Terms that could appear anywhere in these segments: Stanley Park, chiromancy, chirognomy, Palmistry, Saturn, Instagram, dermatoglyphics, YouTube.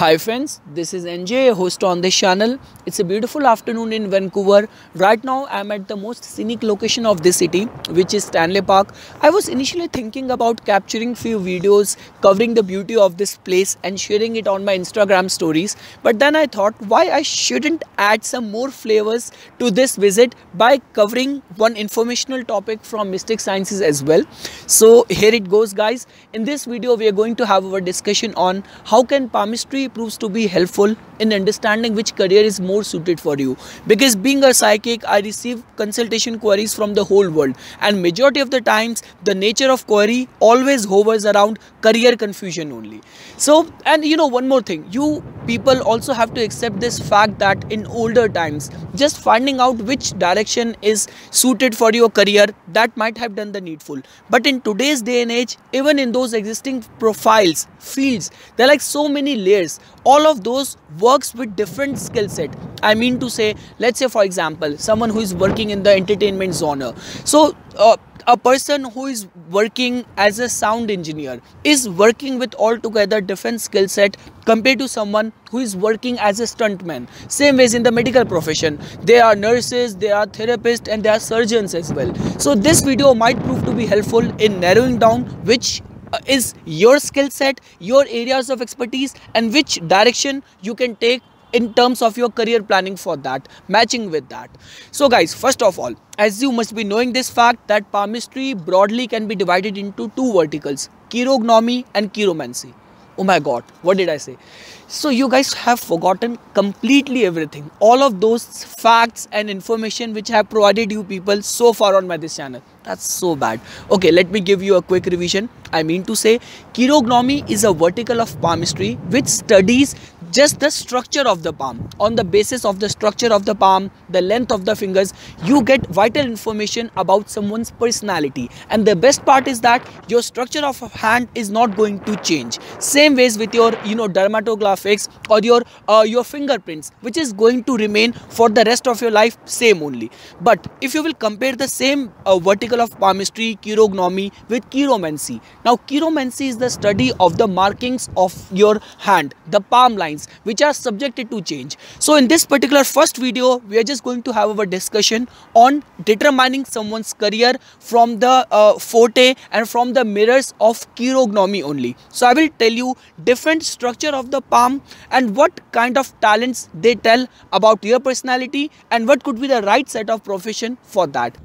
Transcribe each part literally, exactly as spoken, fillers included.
Hi friends, this is N J, host on this channel. It's a beautiful afternoon in Vancouver. Right now I'm at the most scenic location of this city, which is Stanley Park. I was initially thinking about capturing few videos covering the beauty of this place and sharing it on my Instagram stories. But then I thought, why I shouldn't add some more flavors to this visit by covering one informational topic from mystic sciences as well. So here it goes guys. In this video we are going to have our discussion on how can palmistry proves to be helpful in understanding which career is more suited for you, because being a psychic, I receive consultation queries from the whole world, and majority of the times the nature of query always hovers around career confusion only. So, and you know, one more thing, you people also have to accept this fact that in older times just finding out which direction is suited for your career, that might have done the needful, but in today's day and age, even in those existing profiles, fields, there are like so many layers. All of those works with different skill set. I mean to say, let's say for example, someone who is working in the entertainment genre. So uh, a person who is working as a sound engineer is working with altogether different skill set compared to someone who is working as a stuntman. Same ways in the medical profession, there are nurses, there are therapists, and there are surgeons as well. So this video might prove to be helpful in narrowing down which is your skill set, your areas of expertise, and which direction you can take in terms of your career planning for that, matching with that. So guys, first of all, as you must be knowing this fact that palmistry broadly can be divided into two verticals, chirognomy and chiromancy. Oh my god, what did I say? So you guys have forgotten completely everything, all of those facts and information which I have provided you people so far on my this channel. That's so bad. Okay, let me give you a quick revision. I mean to say, chirognomy is a vertical of palmistry which studies just the structure of the palm. On the basis of the structure of the palm, the length of the fingers, you get vital information about someone's personality. And the best part is that your structure of hand is not going to change. Same ways with your, you know, dermatoglyphics or your uh, your fingerprints, which is going to remain for the rest of your life same only. But if you will compare the same uh, vertical of palmistry, chirognomy, with chiromancy. Now chiromancy is the study of the markings of your hand, the palm lines, which are subjected to change. So in this particular first video, we are just going to have our discussion on determining someone's career from the uh, forte and from the mirrors of chirognomy only. So I will tell you different structure of the palm and what kind of talents they tell about your personality and what could be the right set of profession for that.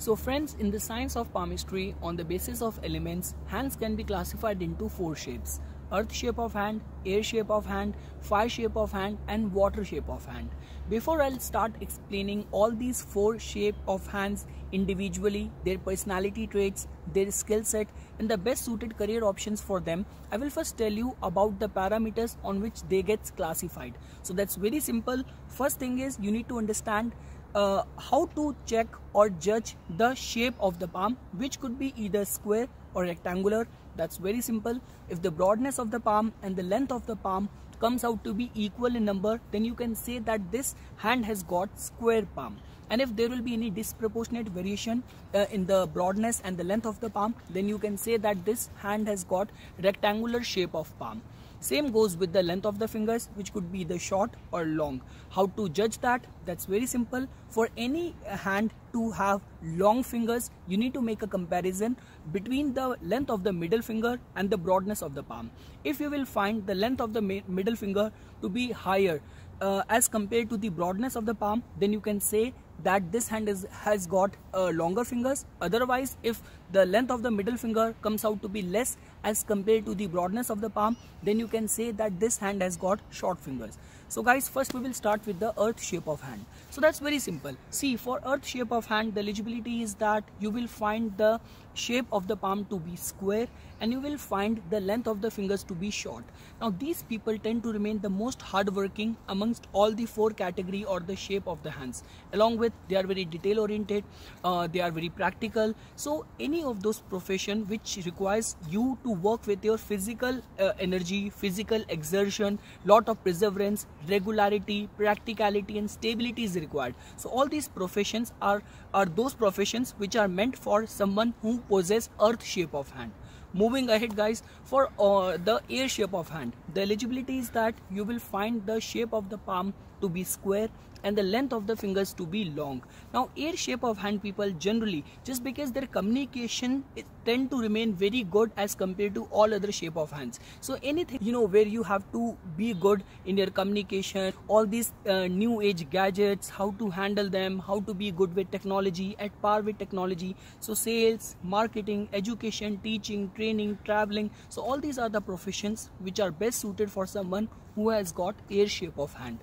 So friends, in the science of palmistry, on the basis of elements, hands can be classified into four shapes: earth shape of hand, air shape of hand, fire shape of hand, and water shape of hand. Before I'll start explaining all these four shape of hands individually, their personality traits, their skill set, and the best suited career options for them, I will first tell you about the parameters on which they get classified. So that's very simple. First thing is, you need to understand uh, how to check or judge the shape of the palm, which could be either square or rectangular. That's very simple. If the broadness of the palm and the length of the palm comes out to be equal in number, then you can say that this hand has got square palm. And if there will be any disproportionate variation uh, in the broadness and the length of the palm, then you can say that this hand has got rectangular shape of palm. Same goes with the length of the fingers, which could be either short or long. How to judge that? That's very simple. For any hand to have long fingers, you need to make a comparison between the length of the middle finger and the broadness of the palm. If you will find the length of the middle finger to be higher uh, as compared to the broadness of the palm, then you can say that this hand is, has got uh, longer fingers. Otherwise, if the length of the middle finger comes out to be less as compared to the broadness of the palm, then you can say that this hand has got short fingers. So guys, first we will start with the earth shape of hand. So that's very simple. See, for earth shape of hand, the eligibility is that you will find the shape of the palm to be square and you will find the length of the fingers to be short. Now these people tend to remain the most hardworking amongst all the four category or the shape of the hands. Along with, they are very detail oriented, uh, they are very practical. So any any of those profession which requires you to work with your physical uh, energy, physical exertion, lot of perseverance, regularity, practicality and stability is required. So all these professions are, are those professions which are meant for someone who possesses earth shape of hand. Moving ahead guys, for uh, the air shape of hand, the eligibility is that you will find the shape of the palm to be square and the length of the fingers to be long. Now air shape of hand people generally, just because their communication it tend to remain very good as compared to all other shape of hands. So anything, you know, where you have to be good in your communication, all these uh, new age gadgets, how to handle them, how to be good with technology, at par with technology. So sales, marketing, education, teaching, training, traveling. So all these are the professions which are best suited for someone who has got air shape of hand.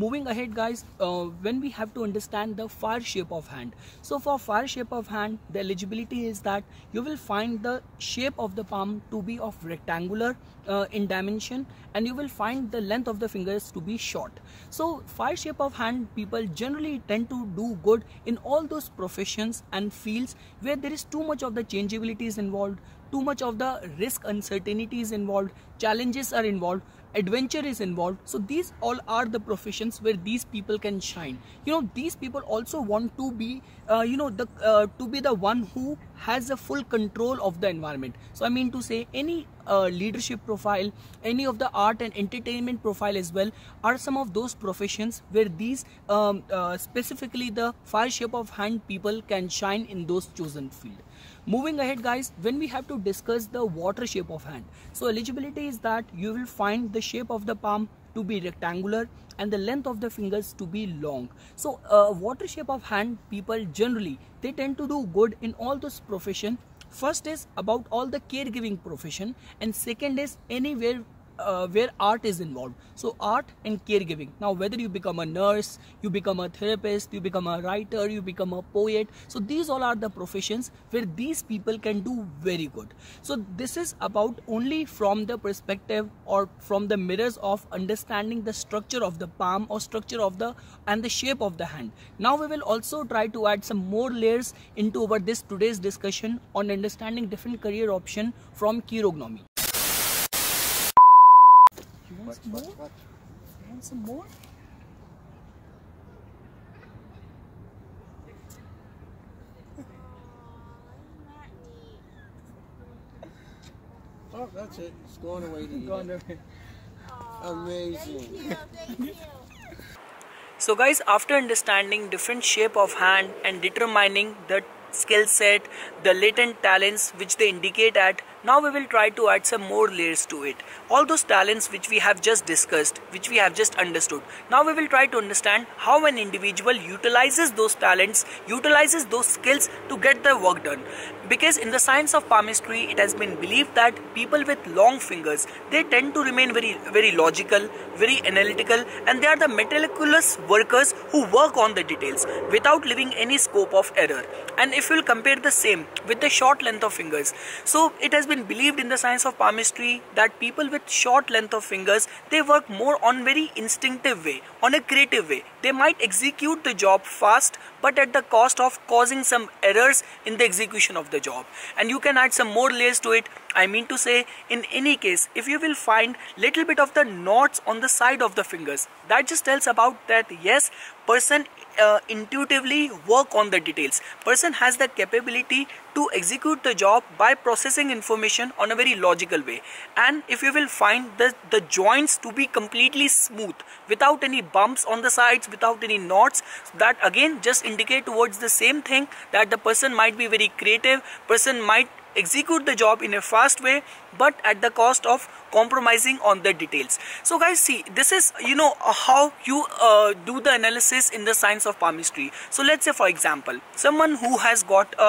Moving ahead guys, uh, when we have to understand the fire shape of hand. So for fire shape of hand, the eligibility is that you will find the shape of the palm to be of rectangular uh, in dimension, and you will find the length of the fingers to be short. So fire shape of hand people generally tend to do good in all those professions and fields where there is too much of the changeabilities involved, too much of the risk uncertainty is involved, challenges are involved, adventure is involved. So these all are the professions where these people can shine. You know, these people also want to be, uh, you know, the uh, to be the one who has a full control of the environment. So I mean to say, any uh, leadership profile, any of the art and entertainment profile as well are some of those professions where these um, uh, specifically the fire shape of hand people can shine in those chosen field. Moving ahead guys, when we have to discuss the water shape of hand, so eligibility is that you will find the shape of the palm to be rectangular and the length of the fingers to be long. So uh, water shape of hand people generally, they tend to do good in all those profession. First is about all the caregiving profession, and second is anywhere Uh, where art is involved. So art and caregiving. Now whether you become a nurse, you become a therapist, you become a writer, you become a poet. So these all are the professions where these people can do very good. So this is about only from the perspective or from the mirrors of understanding the structure of the palm or structure of the and the shape of the hand. Now we will also try to add some more layers into over this today's discussion on understanding different career option from chiromancy. Watch, watch, watch. And some more? Oh, that's it. It's going away to gone away. Amazing. Thank you, thank you. So guys, after understanding different shape of hand and determining the skill set, the latent talents which they indicate at, now we will try to add some more layers to it. All those talents which we have just discussed, which we have just understood. Now we will try to understand how an individual utilizes those talents, utilizes those skills to get their work done. Because in the science of palmistry, it has been believed that people with long fingers, they tend to remain very, very logical, very analytical, and they are the meticulous workers who work on the details without leaving any scope of error. And if you will compare the same with the short length of fingers, so it has been believed in the science of palmistry that people with short length of fingers, they work more on very instinctive way, on a creative way. They might execute the job fast, but at the cost of causing some errors in the execution of the job. And you can add some more layers to it. I mean to say, in any case, if you will find little bit of the knots on the side of the fingers, that just tells about that yes, person Uh, intuitively work on the details. Person has the capability to execute the job by processing information on a very logical way. And if you will find the, the joints to be completely smooth, without any bumps on the sides, without any knots, that again just indicate towards the same thing that the person might be very creative, person might execute the job in a fast way, but at the cost of compromising on the details. So guys, see, this is, you know, how you uh, do the analysis in the science of palmistry. So let's say, for example, someone who has got a,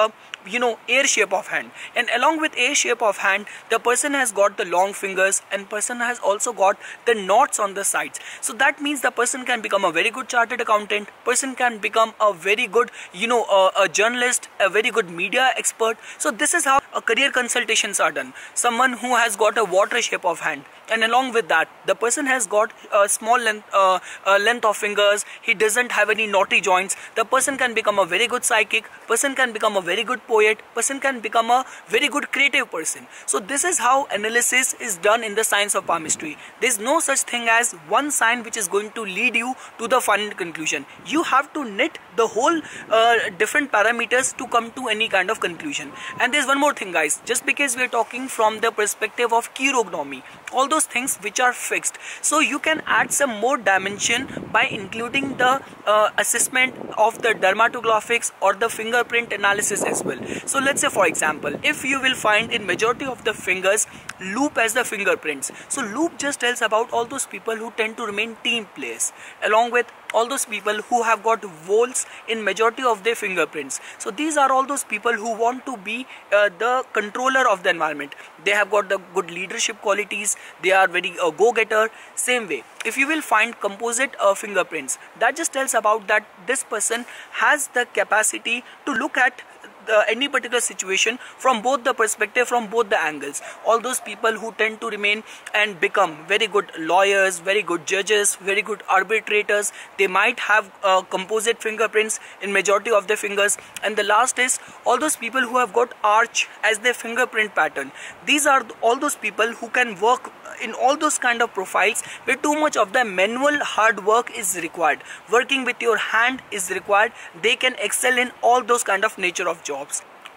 you know, air shape of hand, and along with air shape of hand, the person has got the long fingers, and person has also got the knots on the sides. So that means the person can become a very good chartered accountant, person can become a very good, you know, uh, a journalist, a very good media expert. So this is how a career consultations are done. Someone who has got a water shape of hand, and along with that, the person has got a small length, uh, uh, length of fingers. He doesn't have any knotty joints. The person can become a very good psychic. Person can become a very good poet. Person can become a very good creative person. So this is how analysis is done in the science of palmistry. There is no such thing as one sign which is going to lead you to the final conclusion. You have to knit the whole uh, different parameters to come to any kind of conclusion. And there's one more thing, guys. Just because we are talking from the perspective of chiromancy, all those things which are fixed, so you can add some more dimension by including the uh, assessment of the dermatoglyphics or the fingerprint analysis as well. So let's say, for example, if you will find in majority of the fingers loop as the fingerprints, so loop just tells about all those people who tend to remain team players, along with all those people who have got volts in majority of their fingerprints. So these are all those people who want to be uh, the controller of the environment. They have got the good leadership qualities. They are very uh, go-getter. Same way, if you will find composite uh, fingerprints, that just tells about that this person has the capacity to look at Uh, any particular situation from both the perspective, from both the angles. All those people who tend to remain and become very good lawyers, very good judges, very good arbitrators, they might have uh, composite fingerprints in majority of their fingers. And the last is all those people who have got arch as their fingerprint pattern. These are all those people who can work in all those kind of profiles where too much of the manual hard work is required. Working with your hand is required. They can excel in all those kind of nature of jobs.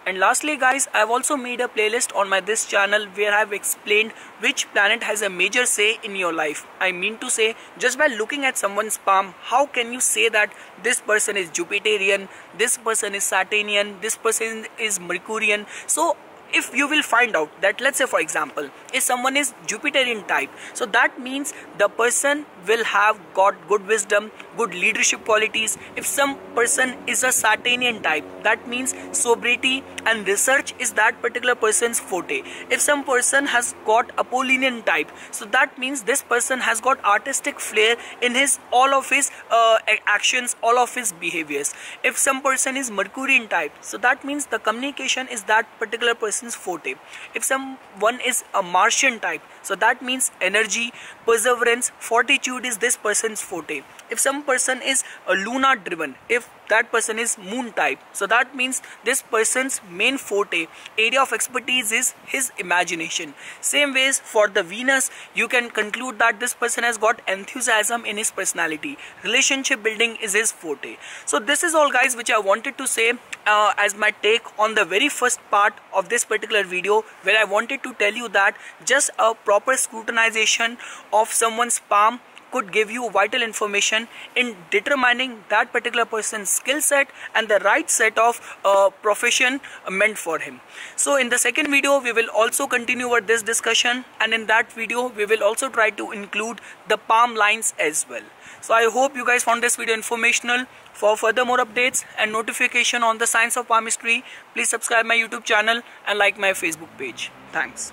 And lastly, guys, I've also made a playlist on my this channel where I've explained which planet has a major say in your life. I mean to say, just by looking at someone's palm, how can you say that this person is Jupiterian, this person is Saturnian, this person is Mercurian? So if you will find out that, let's say for example, if someone is Jupiterian type, so that means the person will have got good wisdom, good leadership qualities. If some person is a Saturnian type, that means sobriety and research is that particular person's forte. If some person has got Apollonian type, so that means this person has got artistic flair in his all of his uh, actions, all of his behaviors. If some person is Mercurian type, so that means the communication is that particular person forte. If someone is a Martian type, so that means energy, perseverance, fortitude is this person's forte. If some person is a lunar driven, if that person is moon type, so that means this person's main forte, area of expertise is his imagination. Same ways for the Venus, you can conclude that this person has got enthusiasm in his personality. Relationship building is his forte. So this is all, guys, which I wanted to say uh, as my take on the very first part of this particular video, where I wanted to tell you that just a proper scrutinization of someone's palm could give you vital information in determining that particular person's skill set and the right set of uh, profession meant for him. So in the second video, we will also continue with this discussion, and in that video we will also try to include the palm lines as well. So I hope you guys found this video informational. For further more updates and notification on the science of palmistry, please subscribe my YouTube channel and like my Facebook page. Thanks.